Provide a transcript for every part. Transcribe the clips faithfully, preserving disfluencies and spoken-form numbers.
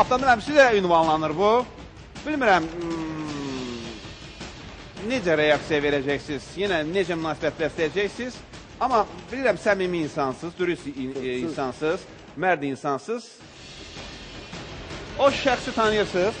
Avtomobil sizə ünvanlanır bu. Bilmirəm, necə reaksiya verəcəksiniz, yenə necə münasibət bəsləyəcəksiniz. Amma bilirəm, səmimi insansız, dürüst insansız, mərd insansız. O şəxsi tanıyırsınız.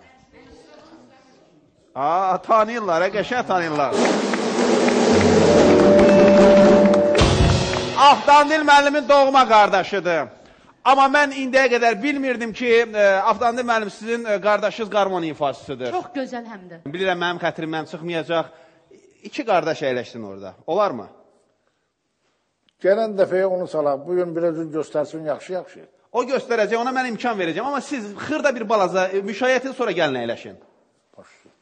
Aa, tanıyırlar, qəşəng tanıyırlar. Avtandil müəllimin doğma qardaşıdır. Amma mən indiyə qədər bilmirdim ki, Avtandil müəllim sizin qardaşınız qarmoni ifaçısıdır. Çox gözəl həm də. Bilirəm, mənim xətrimdən çıxmayacaq. İki qardaş əyləşdin orada, olarmı? Gələn dəfəyə onu salam, bugün bir özün göstərsin, yaxşı-yaxşı. O göstərəcək, ona mən imkan verəcəm. Amma siz xırda bir balaza müşayiətin, sonra gəlin əyləşin. Başlayın.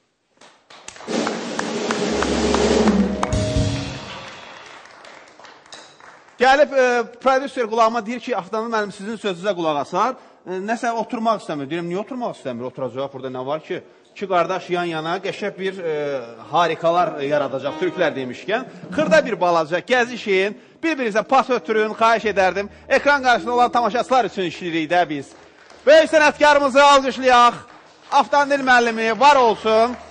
Gəlib prodüser qulağıma deyir ki, Avtandil müəllim sizin sözünüzə qulaq asar, nəsə oturmaq istəmir. Deyirəm, niyə oturmaq istəmir? Oturacaq, burada nə var ki? İki qardaş yan-yana qəşəng bir harikalar yaradacaq, türklər demişkən. Xırda bir balaca, gəzişin, bir-birinizə pas ötürün, xahiş edərdim. Ekran qarşısında olan tamaşaçılar üçün işləyirik də biz. Böyük sənətkarımızı alqışlayaq. Avtandil müəllimi var olsun.